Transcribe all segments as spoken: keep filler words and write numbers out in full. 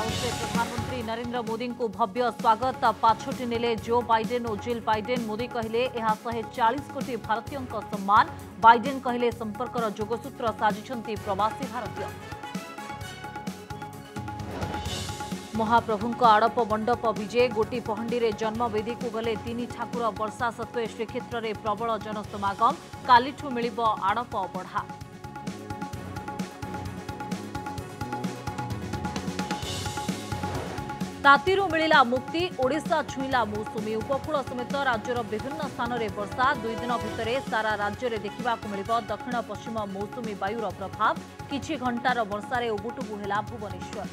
House में प्रधानमंत्री नरेंद्र मोदी को भव्य स्वागत पाछोटी नेले जो बाइडेन और जिल बाइडेन। मोदी कहले यह शहे चालीस कोटी भारतीयों का सम्मान। बाइडेन कहले संपर्क जोगसूत्र साजिशंती प्रवासी भारतीय। महाप्रभुंक आड़प मंडप विजे गोटी पहंडी जन्मवेदी को गले तीन ठाकुर। वर्षा सत्वे श्रीक्षेत्र में प्रबल जनसमागम। कालीठू मिलिब आड़प बढ़ा। तातीरू मिला मुक्ति। ओडिशा छुईला मौसुमी। उपकूल समेत राज्यर विभिन्न स्थान में वर्षा। दुई दिन भितर सारा राज्य में देखा मिल दक्षिण पश्चिम मौसुमी वायुर प्रभाव। किछि घंटार वर्षार उबुटुबु है भुवनेश्वर।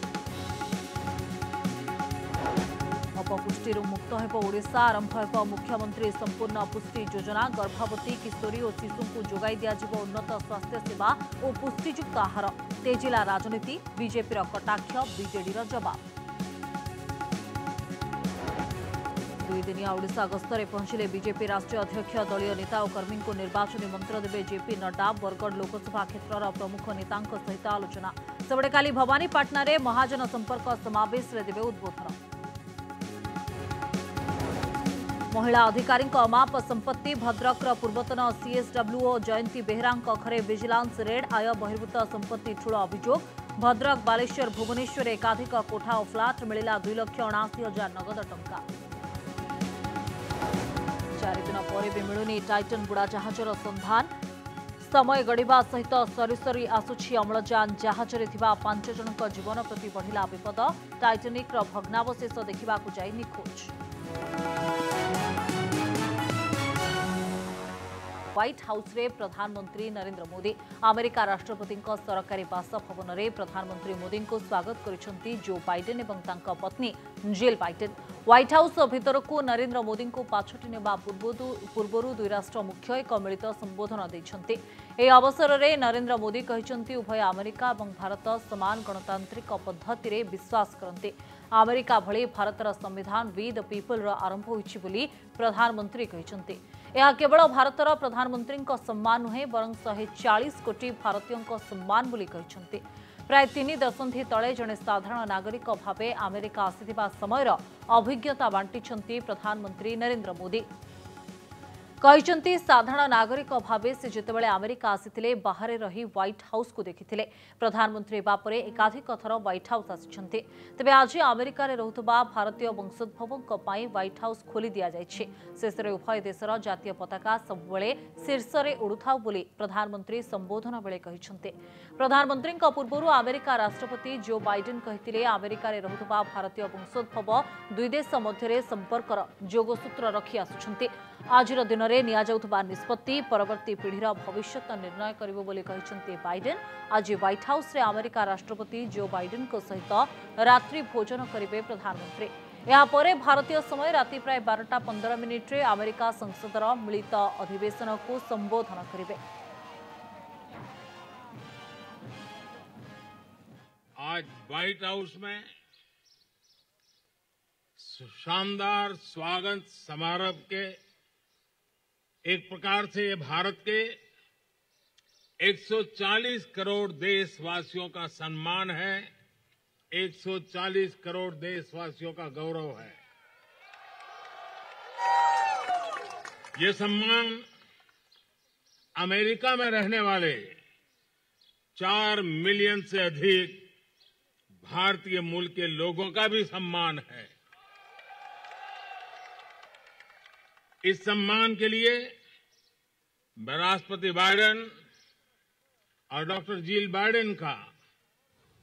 अपपुष्टि मुक्त होशा आरंभ हो मुख्यमंत्री संपूर्ण पुष्टि योजना। गर्भवती किशोरी और शिशु को जोगाई दिज्व उन्नत स्वास्थ्य सेवा और पुष्टियुक्त आहार। तेजिला राजनीति बीजेपी कटाक्ष बीजेडीर जवाब। दुईदिनिया ओडिशा गस्तरे पहुंचले बीजेपी राष्ट्रीय अध्यक्ष। दलीय नेता और कर्मी को निर्वाचन मंत्र देवे जेपी नड्डा। बरगढ़ लोकसभा क्षेत्र प्रमुख नेता सहित आलोचना। सेपटे काली भवानीपाटना रे महाजन संपर्क समावेश देवे उद्बोधन। महिला अधिकारी अमाप संपत्ति। भद्रकर पूर्वतन सीएसडब्ल्यूओ जयंती बेहरा घरे विजिलेंस रेड। आय बहिर्भूत संपत्ति ठूल अभियोग। भद्रक बालेश्वर भुवनेश्वर एकाधिक कोठा और फ्लाट मिला दुई लक्ष अणाशी हजार नगद टंका। चारिदिन पर भी मिलुनी टाइटन बुड़ाजहाजर संधान। समय गड़िबा सहित सरीसरी आसुछि अम्लजान। जहाजरे थिबा पांच जनक जीवन प्रति बढ़िला विपद। टाइटानिक भग्नावशेष देखा जाई निखोज। व्हाइट हाउस में प्रधानमंत्री नरेंद्र मोदी। अमेरिका राष्ट्रपति सरकारी बासभवन में प्रधानमंत्री मोदी को स्वागत करिसेंती जो बाइडेन और पत्नी जिल बाइडेन। व्हाइट हाउस भीतरक नरेंद्र मोदी को पाछोटी नेबा पूर्व दुई राष्ट्र मुख्य एक मिलित संबोधन देइछंती। ए अवसर में नरेंद्र मोदी कहिसेंती उभय अमेरिका और भारत समान गणतांत्रिक पद्धति रे विश्वास करते। अमेरिका भली भारतर संविधान वि द पीपल आरंभ होइछि बोली प्रधानमंत्री कहिसेंती। यह केवल भारतर प्रधानमंत्री सम्मान नुहे बरं शहे चालीस कोटी भारतीयों सम्मान बोली कहिसेंती। प्राय तीन दशंधि तले जड़े साधारण नागरिक भाव अमेरिका आसीथिबा समयर अभिज्ञता बांटिसेंती प्रधानमंत्री नरेंद्र मोदी। कहिसेंती साधारण नागरिक भाव से जितेबेले अमेरिका आसीथिले बाहर रही व्हाइट हाउस को देखिथिले। प्रधानमंत्री बापरे एकाधिक थर व्हाइट हाउस आसीछंती। तबे आज अमेरिका रे रहुतबा भारतीय वंशोद्भवों पाई व्हाइट हाउस खोली दिया जायछि। शेषरे उभय देशर जातीय पताका सबबेले शीर्षरे उडुथाउ बोली प्रधानमंत्री संबोधन बेले कहिसेंती। प्रधानमंत्री पूर्व अमेरिका राष्ट्रपति जो बाइडेन कहिथिले अमेरिका रे रहुतबा भारतीय वंशोद्भव दुई देश मध्य संपर्क जोगसूत्र रखी आसुछंती। आजिर दिन निष्पत्ति परवर्ती पीढ़ीर भविष्य निर्णय करिवो बोली कहिसेंती बाइडेन। आज व्हाइट हाउस रे अमेरिका राष्ट्रपति जो बाइडेन को सहित रात्रि भोजन करिवे प्रधानमंत्री। या परे भारतीय समय राति प्राय बारटा पंद्रह मिनिट रे अमेरिका संसदर मिलित अधिवेशन को संबोधन करिवे। आज व्हाइट हाउस में शानदार स्वागत समारोह के एक प्रकार से ये भारत के एक सौ चालीस करोड़ देशवासियों का सम्मान है, एक सौ चालीस करोड़ देशवासियों का गौरव है। ये सम्मान अमेरिका में रहने वाले चार मिलियन से अधिक भारतीय मूल के लोगों का भी सम्मान है। इस सम्मान के लिए मैं राष्ट्रपति बाइडेन और डॉक्टर जिल बाइडेन का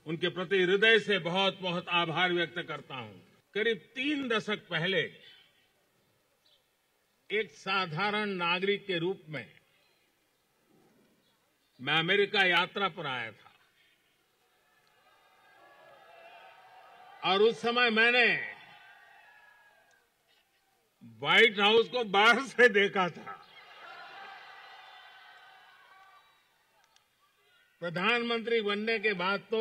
उनके प्रति हृदय से बहुत बहुत आभार व्यक्त करता हूं। करीब तीन दशक पहले एक साधारण नागरिक के रूप में मैं अमेरिका यात्रा पर आया था और उस समय मैंने व्हाइट हाउस को बाहर से देखा था। प्रधानमंत्री बनने के बाद तो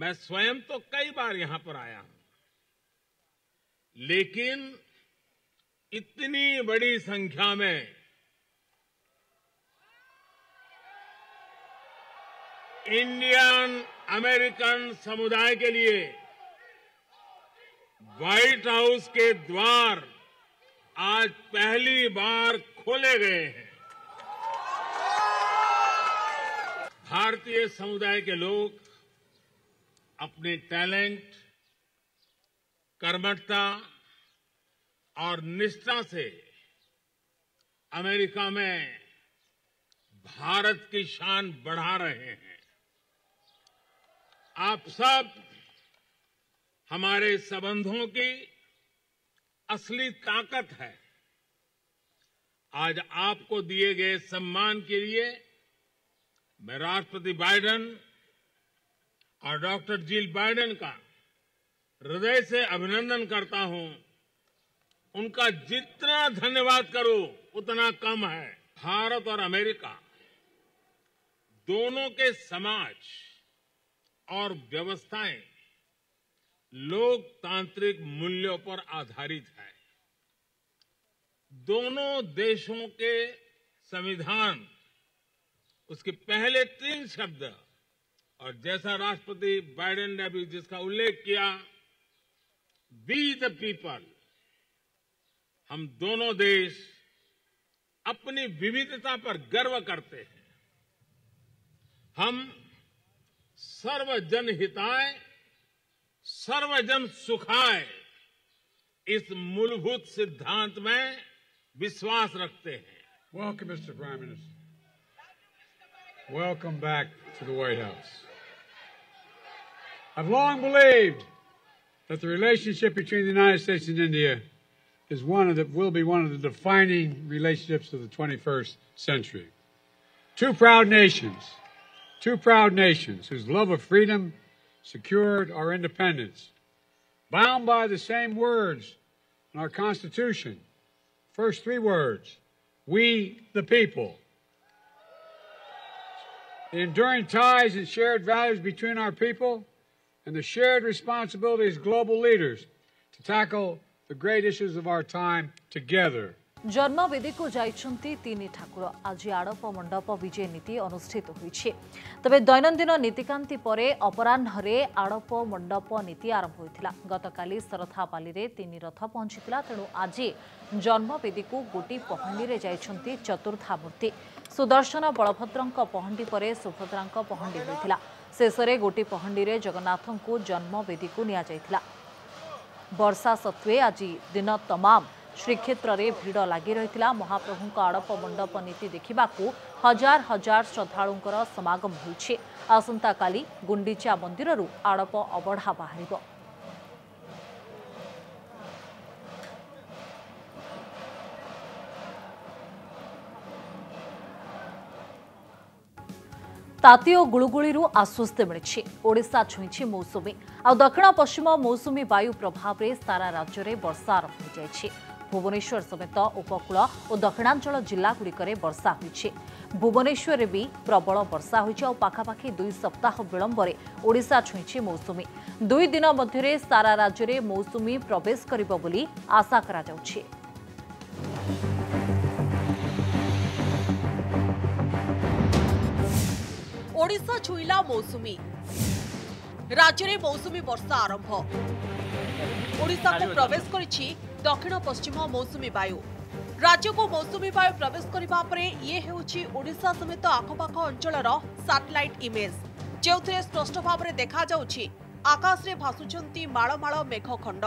मैं स्वयं तो कई बार यहां पर आया हूं, लेकिन इतनी बड़ी संख्या में इंडियन अमेरिकन समुदाय के लिए व्हाइट हाउस के द्वार आज पहली बार खोले गए हैं। भारतीय समुदाय के लोग अपने टैलेंट, कर्मठता और निष्ठा से अमेरिका में भारत की शान बढ़ा रहे हैं। आप सब हमारे संबंधों की असली ताकत है। आज आपको दिए गए सम्मान के लिए मैं राष्ट्रपति बाइडेन और डॉक्टर जिल बाइडेन का हृदय से अभिनंदन करता हूं। उनका जितना धन्यवाद करो उतना कम है। भारत और अमेरिका दोनों के समाज और व्यवस्थाएं लोकतांत्रिक मूल्यों पर आधारित है। दोनों देशों के संविधान, उसके पहले तीन शब्द, और जैसा राष्ट्रपति बाइडेन ने भी जिसका उल्लेख किया, बी द पीपल, हम दोनों देश अपनी विविधता पर गर्व करते हैं। हम सर्वजन हिताय, सर्वजन सुखाय, इस मूलभूत सिद्धांत में विश्वास रखते हैं। Welcome, Mister Prime Minister. Welcome back to the White House. I've long believed that the relationship between the United States and India is one of the, will be one of the defining relationships of the twenty-first century. Two proud nations, two proud nations whose love of freedom secured our independence, bound by the same words in our Constitution. First three words, we the people. The enduring ties and shared values between our people and the shared responsibility as global leaders to tackle the great issues of our time together. जन्मवेदी को जाइछन्ति तीनी ठाकुर आज आड़प मंडप विजय नीति अनुष्ठित होइछे। तबे दैनंदिन नीतिकांति परे अपराह्नरे आड़प मंडप नीति आरंभ होइथिला। गतकाली सरथापाली रे तीनी रथ पहुंचीथिला। तेणु आज जन्मवेदी को गोटी पहंडी रे जाइछन्ति चतुर्था मूर्ति। सुदर्शन बलभद्रंक पहंडी परे सुभद्रांक पहंडी होइथिला। शेषरे गोटी पहंडी रे जगन्नाथंकु जन्मवेदी को निया जाइथिला। वर्षा सत्वे आज दिन तमाम श्रीक्षेत्र में भीड़ लगी रही। महाप्रभु आड़प मंडप नीति देखा हजार हजार श्रद्धा समागम होइछे। आसंता काली गुंडीचा मंदिर आड़प अबढ़ा बाहर। ताती और गुलुगुली आश्वस्ति मिली। ओडिशा छुईंची मौसुमी। आ दक्षिण पश्चिम मौसुमी वायु प्रभाव में सारा राज्य में वर्षा आरंभ हो जाइए। भुवनेश्वर समेत उपकूल और दक्षिणांचल जिलागुड़िक वर्षा होइछे। भुवनेश्वर भी प्रबल वर्षा होइछे। आ पाखापाखि दुई सप्ताह विलंबरे ओडिशा छुईंची मौसुमी। दुई दिन मध्य सारा राज्य में मौसुमी प्रवेश करिबो बोली आशा करा जाउछे। ओडिशा छुईला मौसुमी। राज्य में मौसुमी वर्षा आरंभ। ओडिशा को प्रवेश करिछि दक्षिण पश्चिम मौसुमी वायु। राज्य को मौसुमी वायु प्रवेश करिबा परे ये हेउछि ओडिशा समेत आखपाख अंचलर सैटेलाइट इमेज, जेउथिरे स्पष्ट भाव में देखा जाउछि आकाश में भासुचंती माळमाळ मेघखंड।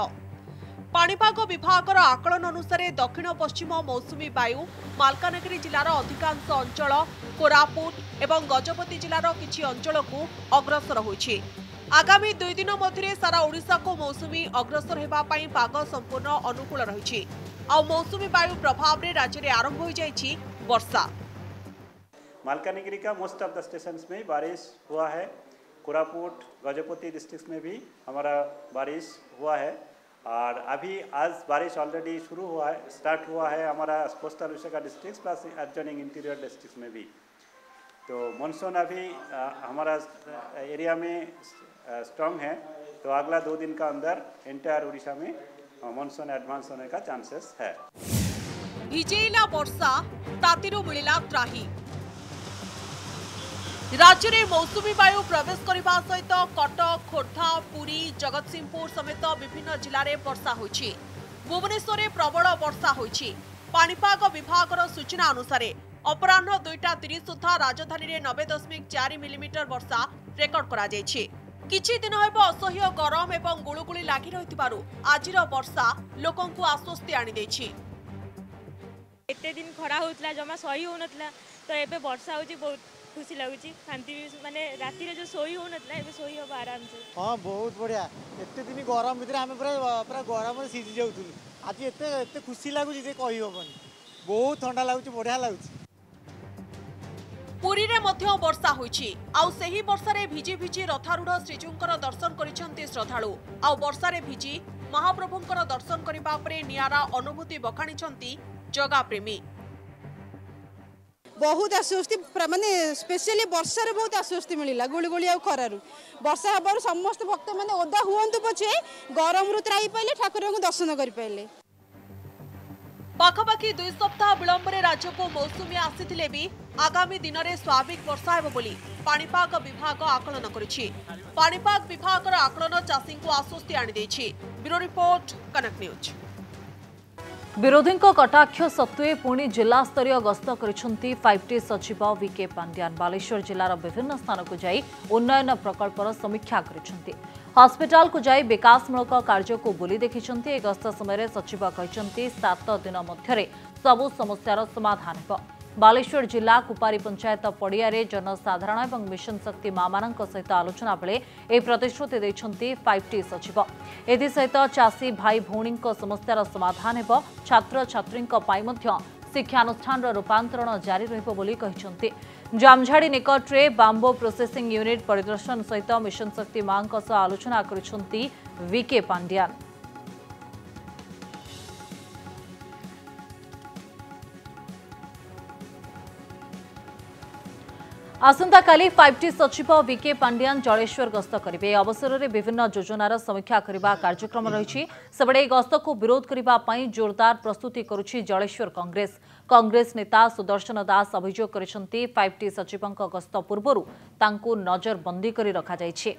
पाणीपाग विभागर आकलन अनुसार दक्षिण पश्चिम मौसुमी वायु मालकानगिरी जिलार अधिकांश अंचल, कोरापुट एवं गजपति जिलार किछि अंचल को अग्रसर होइछि। आगामी दुई दिन मध्य सारा ओडिशा को मौसुमी अग्रसर हेबा पई पाग संपूर्ण अनुकूल रहिछि। आ मौसुमी वायु प्रभाव रे राज्य रे आरंभ होई जाइछि वर्षा। मालकानगिरी का मोस्ट ऑफ द स्टेशंस में बारिश हुआ है। कोरापुट गजपति डिस्ट्रिक्ट में भी हमारा बारिश हुआ है और अभी आज बारिश ऑलरेडी शुरू हुआ है, स्टार्ट हुआ है हमारा कोस्टल ओडिशा का district plus adjoining interior district में भी। तो मानसून अभी आ, हमारा एरिया में स्ट्रांग है। तो अगला दो दिन का अंदर एंटायर ओडिशा में मानसून एडवांस होने का चांसेस है। विजेला वर्षा तातिरो मिलिला त्राही। राज्य में मौसुमी वायु प्रवेश करने सहित कटक खोर्धा पुरी जगतसिंहपुर समेत विभिन्न जिले में वर्षा होइछि। भुवनेश्वर में प्रबल वर्षा होइछि। पाणीपाग विभाग सूचना अनुसार अपराह्न दुईटा तीस सुधा राजधानी में नब्बे दशमिक चार मिलीमीटर वर्षा रेकर्ड करा जाइछि। किछि दिन हेब असह्य गरम और गुळुगुळी लागि रहिथिबारु आजिर वर्षा लोकंकु आश्वस्ति आनि दैछि। एते दिन खरा होतला जमा सही होनतला तो एबे वर्षा होछि बहुत खुशी लगुच शांति माने राती रे जो सोई हो नतला एबे सोई हो आराम से। हां बहुत बढ़िया एते दिन गरम भीतर हमें पूरा पूरा गरम सीझी जाउथुल आज एते एते खुशी लागु जे कहि होबन बहुत ठंडा लागु बढ़िया लागु। पुरी रे मध्य वर्षा होइछि आउ सेही वर्षा रे भिजी भिजी रथारूढ़ श्रीजुंकर दर्शन करिसंती श्रद्धालु आउ वर्षा रे भिजी महाप्रभुंकर दर्शन करिबा परे नियारा अनुभूति बखाणीचंती जगा प्रेमी। बहुत आश्वस्ति मानने स्पेशली वर्षा रे बहुत आश्वस्ति मिलला गुळगुळी आ खरारु वर्षा हबार समस्त भक्त माने ओदा हुवंतु पछे गरम रु त्राई पाइले ठाकुर को दर्शन करि पाइले। पाखापाखी दुई सप्ताह विलंब रे राज्य को मौसुमी आसीथिले भी आगामी दिन रे स्वाभाविक वर्षा हेबो बोली पाणीपाग विभाग आकलन करिछि। पाणीपाग विभाग रो आकलन चासिं को आश्वस्ति आनि दैछि। Bureau report Kanak news. विरोधी कटाक्ष सत्वे पुणी जिलास्तरीय गस्त करिसेंती फाइव टी सचिव विके पांड्यान बालेश्वर जिलार विभिन्न स्थान को जाई उन्नयन प्रकल्पर समीक्षा करिसेंती हॉस्पिटल को जाई विकासमूलक कार्य को बुली देखिसेंती। गस्त समय सचिव कहिसेंती सात दिन मध्यरे सबु समस्यार समाधान हेब। बालेश्वर जिला कुपारी पंचायत पड़िया रे जनसाधारण और मिशन शक्ति मामान सहित आलोचना बेले ए प्रतिश्रुति देइछंती फाइव टी सचिव एथि सहित चासी भाई भौणी समस्यार समाधान हेब छात्र छात्री शिक्षानुष्ठान रूपांतरण जारी रहिबो बोली कहिसेंती। जामझाड़ी निकट रे बांबो प्रोसेसिंग यूनिट परिदर्शन सहित मिशन शक्ति मां सह आलोचना करिसेंती विके पांड्यान। आसंता काली फाइव टी सचिव विके पांड्यान जलेश्वर गस्त करेंगे। अवसर में विभिन्न योजनार समीक्षा करने कार्यक्रम रही सेबड़े गस्त को विरोध करने जोरदार प्रस्तुति करुछि जलेश्वर कांग्रेस। कांग्रेस नेता सुदर्शन दास अभियोग करिसेंती फाइव टी सचिव गस्त पूर्व तांकु नजरबंदी करि रखा जाइछि।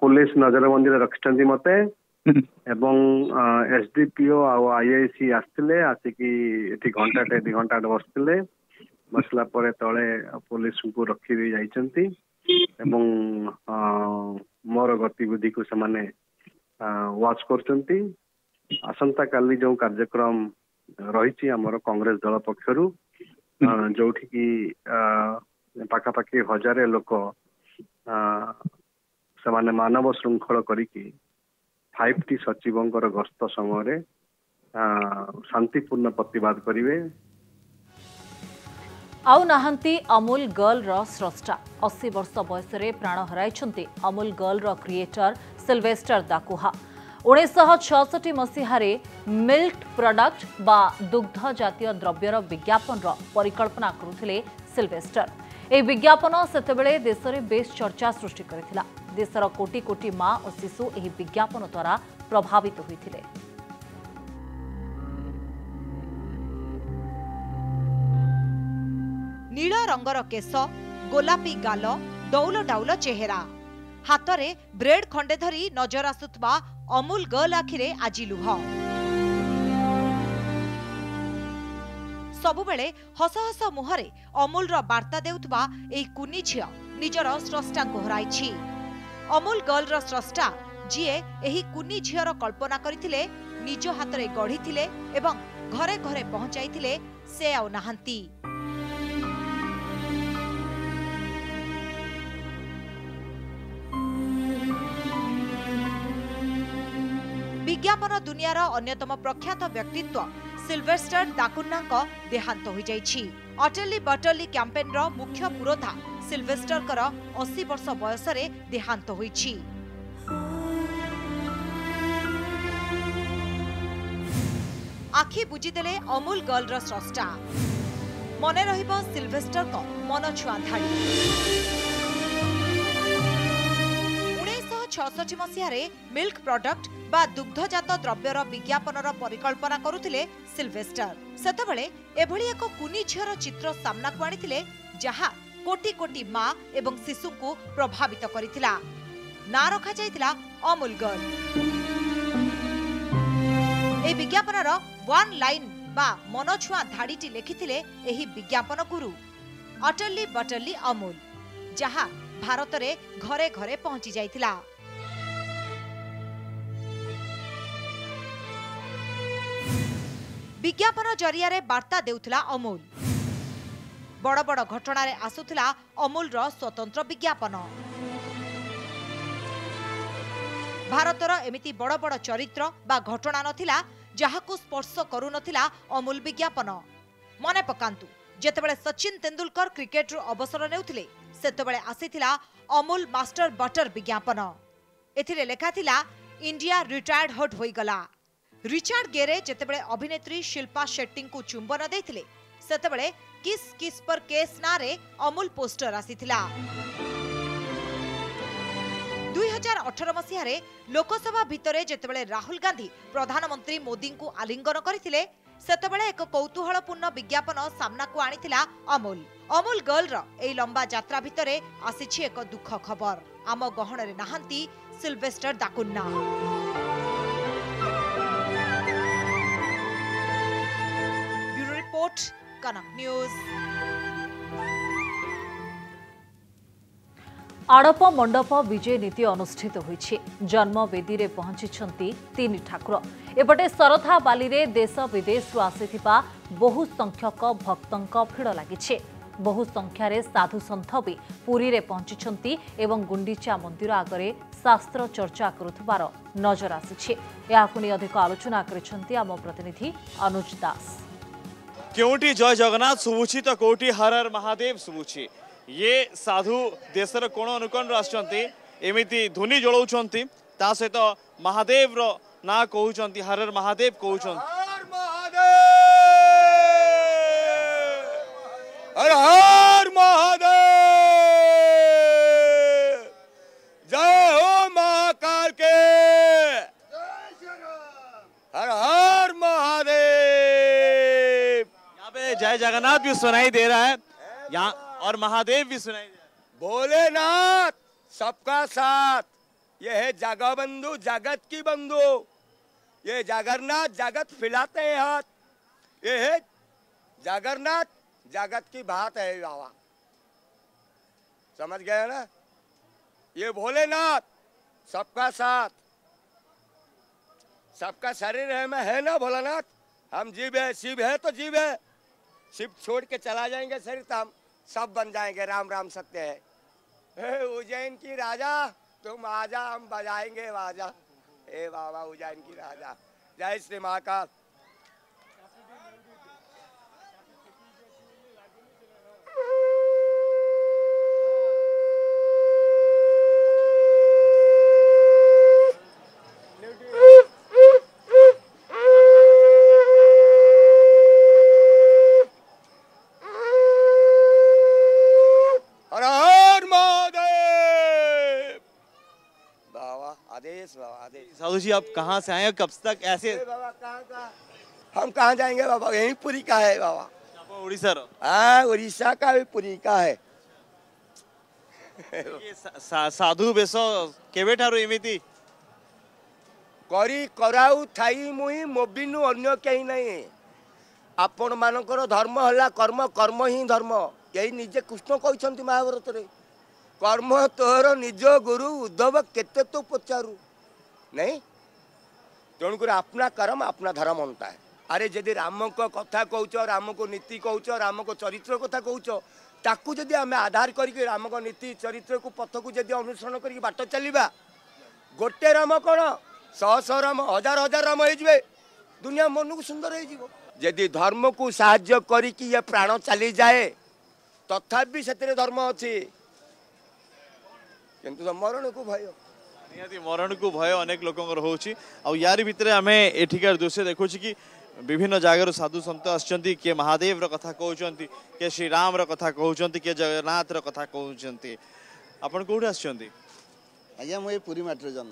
पुलिस नजरबंदी रखिंट मत एसडीपीओ आईआईसी आसते आसिकी घंटा टे दि घंटा बसते बसला तले पुलिस को रखी एवं मोर गतिविधि को से वाच कर आसंता काली जो कार्यक्रम रही आमर कांग्रेस दल पक्षर जो पाखापाखि हजार लोक से मानव श्रृंखल करिकी फाइव टी सचिव गस्त समय शांतिपूर्ण प्रतिवाद करिवे। आउ नाहंती अमूल गर्ल रो स्रष्टा अस्सी वर्ष बयस रे प्राण हराइछंती अमूल गर्ल रो क्रिएटर सिल्वेस्टर दाकुहा। उन्नीस सौ छियासठ मसीह रे मिल्क प्रोडक्ट बा दुग्ध जातीय द्रव्यर विज्ञापन रो परिकल्पना करुथिले सिल्वेस्टर। ए विज्ञापन सेतेबेले देश रे बेस चर्चा सृष्टि करथिला। देशर कोटी कोटी मां और शिशु एही विज्ञापन द्वारा प्रभावित होइथिले। नील रंगर केश गोलापी गाल डौल डाउल चेहरा हातरे ब्रेड खंडे धरी नजर आसुतबा अमूल गर्ल आखिरे आजि लुह सबुबेले हस हस मुहरे अमूल रो वार्ता देउतबा एही कुनी झियो निजर स्रष्टा को हराइछि। अमूल गर्ल रो स्रष्टा जिए एही कुनी झियर कल्पना करिथिले निज हातरे गढ़ीथिले एवं घरे घरे पहुंचाइथिले से आउ नाहंती। विज्ञापन दुनियार अन्यतम प्रख्यात व्यक्तित्व सिल्वेस्टर दाकुन्हा देहांत हो जाइछि। अटली बटली कैंपेन रो मुख्य पुरोधा सिल्वेस्टर कर अस्सी वर्ष बयस रे देहांत होइछि। आखि बुझीदेले अमूल गर्ल रो स्रष्टा मने रहिबो सिल्वेस्टर को मन छुआ धाड़ी। उन्नीस सौ छियासठ मसीहारे मिल्क प्रोडक्ट बा दुग्धजात द्रव्यर विज्ञापनर परिकल्पना करुथिले सिल्वेस्टर। सेतबेले एभली एक कुनी झियर चित्र सामनाकु आनिथिले जहा कोटी कोटी मां एवं शिशुकु प्रभावित करिथिला। ना रखा जायथिला अमूल गर्ल। ए विज्ञापनर वन लाइन बा मनोछुआ धाडीटी लेखिथिले एही विज्ञापन गुरु अटली बटली अमूल, जहा भारत रे घरे घरे पहुंची जाइतिला। विज्ञापन जरिया रे वार्ता देउथिला अमूल। बड़ बड़ घटना रे आसुथिला अमूल रो स्वतंत्र विज्ञापन। भारत रो एमिति बड़ बड़ चरित्र बा घटना नथिला जहाकु स्पर्श करू नथिला अमूल विज्ञापन। मने पकांतु जेतेबेले सचिन तेंदुलकर क्रिकेट रो अवसर नेउथिले सेतेबेले आसीथिला अमूल मास्टर बटर विज्ञापन। एथिले लेखा थिला इंडिया रिटायर्ड हट होई गला। रिचर्ड गेरे जेतेबेले अभिनेत्री शिल्पा शेट्टींकु चुंबन देथिले सेतेबेले किस किस पर केस नारे अमूल पोस्टर आसीथिला। दो हज़ार अठारह मसीह रे लोकसभा भितरे जेतेबेले राहुल गांधी प्रधानमंत्री मोदींकु आलिंगन करथिले सेतबेले एक कौतूहलपूर्ण विज्ञापन सामनाकु आनिथिला अमूल। अमूल गर्ल रो एई लंबा यात्रा भितरे आसीछि एक दुख खबर। आम गहनरे नाहंती Sylvester daCunha. Bureau report, Kanak news. आड़प मंडप विजय नीति अनुष्ठित होईछि। जन्म वेदी रे पहुंची तीन ठाकुर। एपटे सरथा बाली रे देश विदेश आसीथिबा बहु संख्यक भक्तंक भिड़ लागिछि। बहु संख्यार साधु सन्थ भी पुरी रे पहुंची एवं गुंडीचा मंदिर आगे शास्त्र चर्चा करुथबार नजर आसीछि। याकु नै अधिक आलोचना करिसंती आम प्रतिनिधि अनुज दास। केउटी जय जगन्नाथ सुबुछि तो कोटी हर हर महादेव सुबुछि। ये साधु देशर कोण अनुकोण आसचंती एमिति धुनी जलाउचंती ता सहित महादेव रो ना कहउचंती हर हर महादेव कहउचंती। हर हर महादेव, जय हो महाकाल के, हर हर महादेव। यहाँ पे जय जगन्नाथ भी सुनाई दे रहा है यहाँ और महादेव भी सुनाई दे। भोलेनाथ सबका साथ, यह है जगह बंधु जगत की बंधु, ये जगन्नाथ जगत फैलाते हैं हाथ, ये है जगन्नाथ जगत की बात है बाबा, समझ गए ना। ये भोलेनाथ सबका साथ, सबका शरीर है में है ना भोलेनाथ। हम जीव है, शिव है तो जीव है, शिव छोड़ के चला जाएंगे शरीर तो हम सब बन जाएंगे राम राम सत्य है। उज्जैन की राजा तुम आजा, हम बजाएंगे बाजा। ए बाबा उज्जैन की राजा, जय श्री महाकाल। साधु जी आप कहाँ से आए, कब तक ऐसे? बाबा कहाँ का, हम कहाँ जाएंगे बाबा, यही पुरी का है बाबा। उड़ीसा रो? हाँ उड़ीसा का भी पुरी का है। ये सा, साधु बेस केवे ठारू एमिति करी कराऊ थाई मुही मोबिनु अन्य कहीं नहीं। आपण मानकर धर्म हला कर्म, कर्म ही धर्म, यही निजे कृष्ण कहते महाभारत रे। कर्म तोहर निज गुरु उद्धव केते तो पचारू नहीं, तेणुक अपना कर्म अपना धर्म होता है। अरे जदि राम को कथा कौच, राम को नीति कौच, राम को चरित्र कथा कौच, ताकू जदि आम आधार करके राम को नीति चरित्र को पथ को जदि अनुसरण करके बाट चलवा, गोटे राम कौन शह शह राम, हजार हजार राम हो दुनिया मन को सुंदर हो। जदि धर्म को साहाय्य करके ये प्राण चली जाए तथा भी से धर्म अच्छी, किंतु तो मरण को भय, मरण को भय अनेक लोक रोचे। आ यार भितर आम एठिकार दृश्य देखु कि विभिन्न जगार साधु सन्त आसचंती, किए महादेव कथा कहते, किए श्रीराम कथा कहते, किए जगन्नाथ कथा कहते। आपन कोठे आसचंती? आज्ञा मुझे पूरी माटी जन्म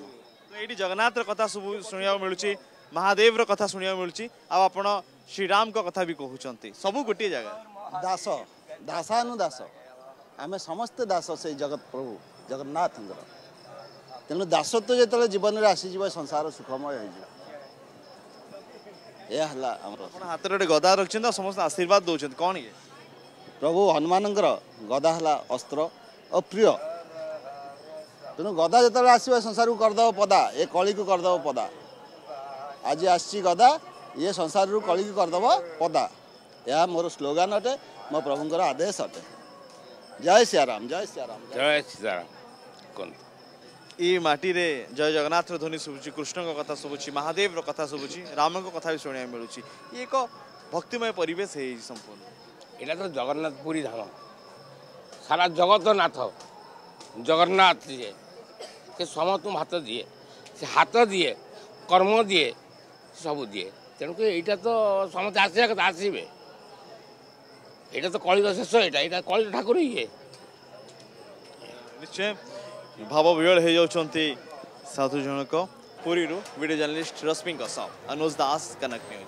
तो ये जगन्नाथ कथा शुणा मिलूँ महादेव कथा शुणा मिलूँ आपड़ श्रीराम कथा भी कहते सब गोटे जगह दास दासानुदास आम समस्ते दास से जगत प्रभु जगन्नाथ तेणु दासत्व तो जो जीवन में आसीज संसार सुखमय हो यह हाथ में गदा रखिं समस्त आशीर्वाद दौरान कौन ये प्रभु हनुमान गदा है अस्त्र और प्रिय तेणु गदा जो आसवा संसार को करदेव पदा ये कली को करदेव पदा आज आसी गदा ये संसार रू कली को करदेव पदा यह मोर स्लोगान अटे मो प्रभुंर आदेश अटे जय सियाराम जय सियाराम जय सियाराम ये माटी रे जय जगन्नाथ ध्वनि शुभुची कृष्ण का कथा शुभुची महादेव रो कथा शुभुची राम को कथा भी शुणा मिलूँ ये एक भक्तिमय परिवेश है संपूर्ण इला तो जगन्नाथ पुरी धाम सारा जगत नाथ जगन्नाथ दिए से समस्त हाथ दिए से हाथ दिए कर्म दिए सब दिए तेणुक यहाँ तो समस्त आसा कथा आसवे यहाँ तो कलिर शेष यहाँ कलिर ठाकुर ये निश्चय भाव विहल हो जाती साधु जनक पुरी video journalist Rashmi Das connect news.